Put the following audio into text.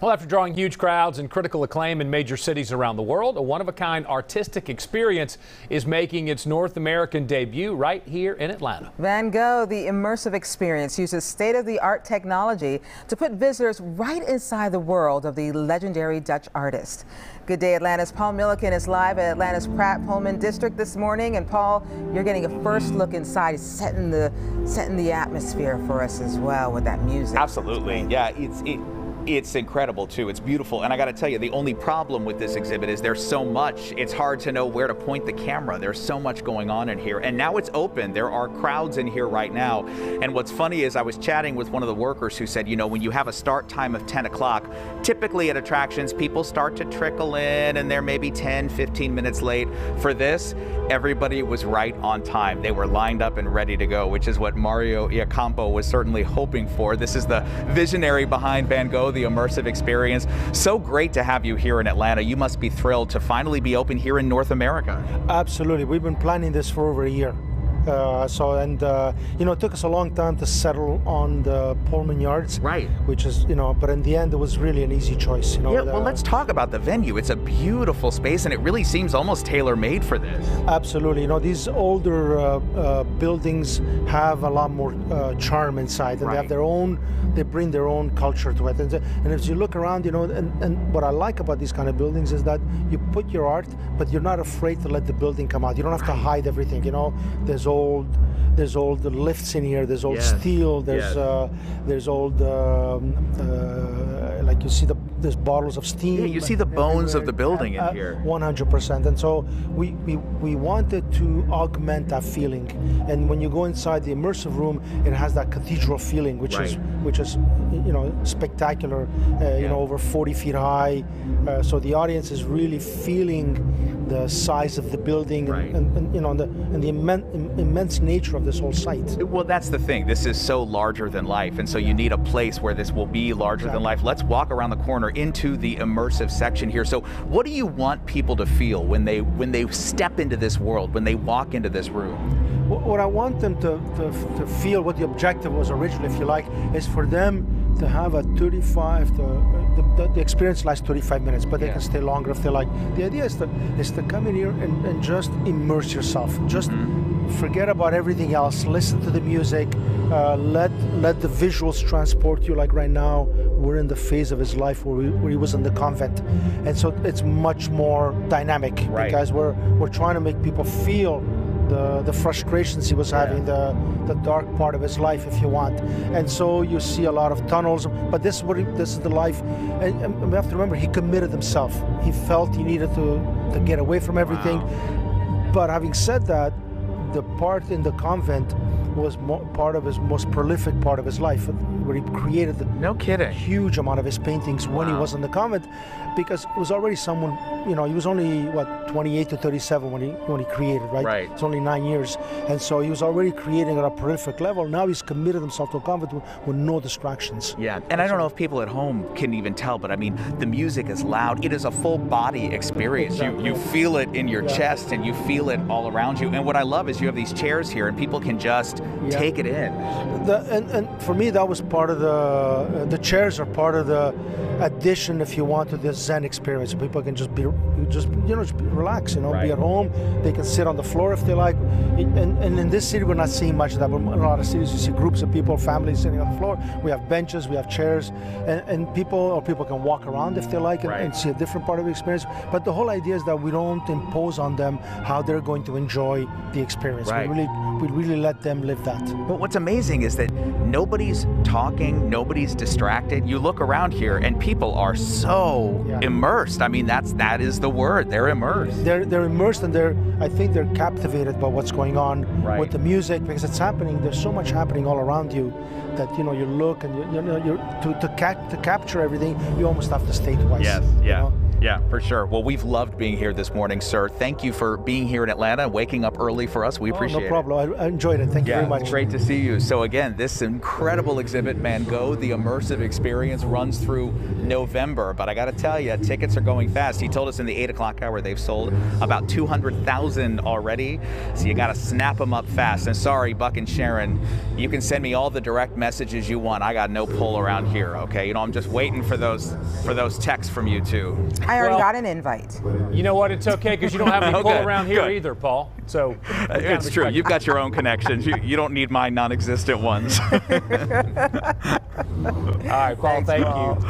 Well, after drawing huge crowds and critical acclaim in major cities around the world, a one-of-a-kind artistic experience is making its North American debut right here in Atlanta. Van Gogh, the immersive experience, uses state-of-the-art technology to put visitors right inside the world of the legendary Dutch artist. Good Day Atlanta's Paul Milliken is live at Atlanta's Pratt Pullman District this morning. And Paul, you're getting a first look inside, setting the atmosphere for us as well with that music. Absolutely, yeah. It's incredible too. It's beautiful. And I got to tell you, the only problem with this exhibit is there's so much. It's hard to know where to point the camera. There's so much going on in here. And now it's open. There are crowds in here right now. And what's funny is I was chatting with one of the workers who said, you know, when you have a start time of 10 o'clock, typically at attractions, people start to trickle in and they're maybe 10, 15 minutes late. For this, everybody was right on time. They were lined up and ready to go, which is what Mario Iacampo was certainly hoping for. This is the visionary behind Van Gogh, the immersive experience. So great to have you here in Atlanta. You must be thrilled to finally be open here in North America. Absolutely. We've been planning this for over a year. You know, it took us a long time to settle on the Pullman Yards, right? Which is, you know, but in the end, it was really an easy choice. You know, yeah. Well, let's talk about the venue. It's a beautiful space, and it really seems almost tailor-made for this. Absolutely. You know, these older buildings have a lot more charm inside, and right. They have their own. They bring their own culture to it, and as you look around, you know, and what I like about these kind of buildings is that you put your art, but you're not afraid to let the building come out. You don't have to hide everything. You know, there's old lifts in here. There's old steel. There's old, like you see there's bottles of steam. Yeah, you see the bones of the building in here. 100%. And so we wanted to augment that feeling. And when you go inside the immersive room, it has that cathedral feeling, which right. is you know, spectacular. You know, over 40 feet high. So the audience is really feeling the size of the building, right. and you know, and the immense nature of this whole site. Well, that's the thing. This is so larger than life, and so you need a place where this will be larger than life. Let's walk around the corner into the immersive section here. So, what do you want people to feel when they step into this world, when they walk into this room? What I want them to feel, what the objective was originally, if you like, is for them to have a 35 the experience lasts 35 minutes, but they can stay longer if they like. The idea is to come in here and just immerse yourself. Just forget about everything else. Listen to the music. Let the visuals transport you. Like right now, we're in the phase of his life where he was in the convent, and so it's much more dynamic, right. Because we're trying to make people feel the frustrations he was having, the dark part of his life, if you want. And so you see a lot of tunnels, but this is the life. And we have to remember, he committed himself. He felt he needed to get away from everything. Wow. But having said that, the part in the convent was part of his most prolific part of his life, where he created a huge amount of his paintings when he was in the convent, because it was already someone, you know, he was only, what, 28 to 37 when he created, right? Right. It's only 9 years. And so he was already creating at a prolific level. Now he's committed himself to a convent with no distractions. Yeah, and I don't know if people at home can even tell, but I mean, the music is loud. It is a full body experience. Exactly. You feel it in your chest, and you feel it all around you. And what I love is you have these chairs here, and people can just take it in. And for me, that was part of the chairs are part of the addition, if you want, to this Zen experience. People can just relax, you know, right. Be at home. They can sit on the floor if they like. And in this city, we're not seeing much of that. But in a lot of cities, you see groups of people, families sitting on the floor. We have benches, we have chairs, and people can walk around if they like and see a different part of the experience. But the whole idea is that we don't impose on them how they're going to enjoy the experience. Right. We really let them live that. But what's amazing is that nobody's talking, nobody's distracted. You look around here, and people are so immersed. I mean, that is the word. They're immersed. They're immersed, and I think they're captivated by what's going on with the music, because it's happening. There's so much happening all around you that, you know, you look and you know, to capture everything, you almost have to stay twice. Yes. Yeah. You know? Yeah, for sure. Well, we've loved being here this morning, sir. Thank you for being here in Atlanta, waking up early for us. We appreciate it. No problem. I enjoyed it. Thank you very much. It's great to see you. So again, this incredible exhibit, Van Gogh, the immersive experience, runs through November. But I got to tell you, tickets are going fast. He told us in the 8 o'clock hour they've sold about 200,000 already. So you got to snap them up fast. And sorry, Buck and Sharon, you can send me all the direct messages you want. I got no pull around here. Okay, you know, I'm just waiting for those texts from you two. I already got an invite. You know what? It's okay because you don't have any pull around here either, Paul. So it's true. You've got your own connections. You don't need my non-existent ones. All right, Paul. Thanks, thank you.